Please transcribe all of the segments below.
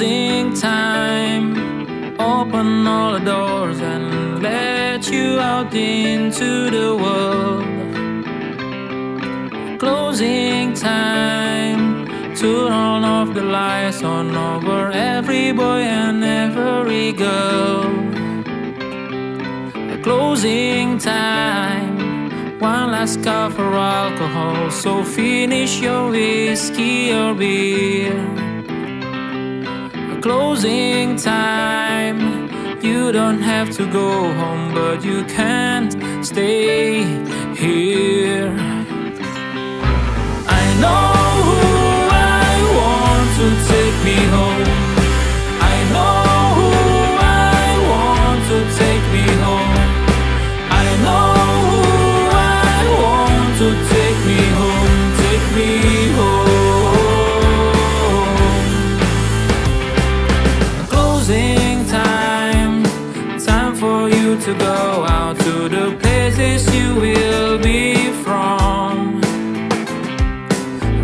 closing time. Open all the doors and let you out into the world. Closing time. Turn all off the lights on over every boy and every girl. Closing time. One last cup for alcohol, so finish your whiskey or beer. Closing time. You don't have to go home, but you can't stay here. I know who I want to take me home. I know who I want to take me home. I know who I want to take me home. Take me home. Closing time. Time for you to go out to the places you will be from.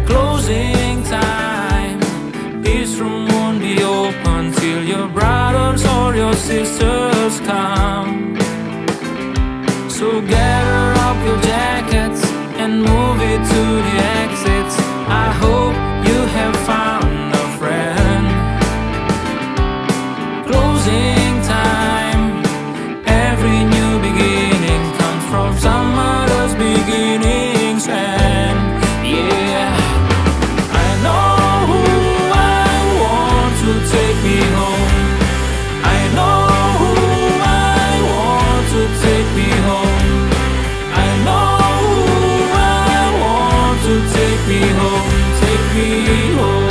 Closing time. This room won't be open till your brothers or your sisters come. So gather up your jackets and move it to the exits. I hope you have found a friend. Closing time. Every new beginning comes from some other's beginning's end. Yeah. I know who I want to take me home. I know who I want to take me home. Take me home, take me home.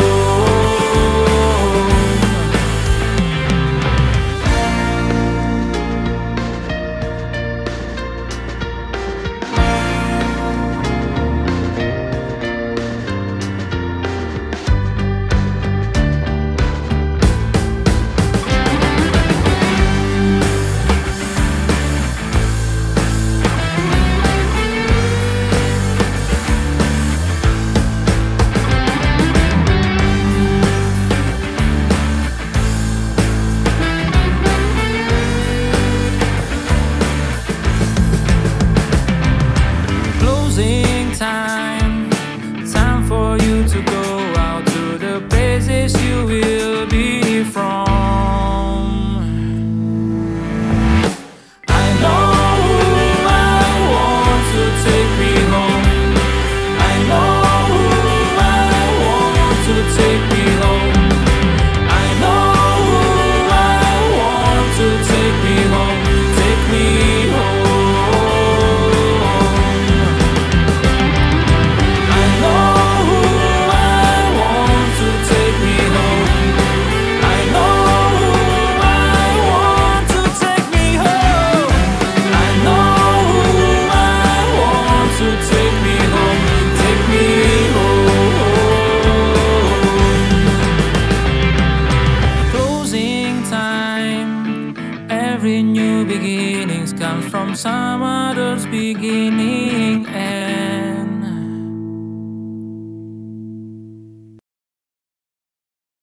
Time, time for you to go out to the places you will be from. I know who I want to take me home. I know who I want to take me home. I know who I want to take me home. Take me home. Every new beginnings comes from some other's beginning.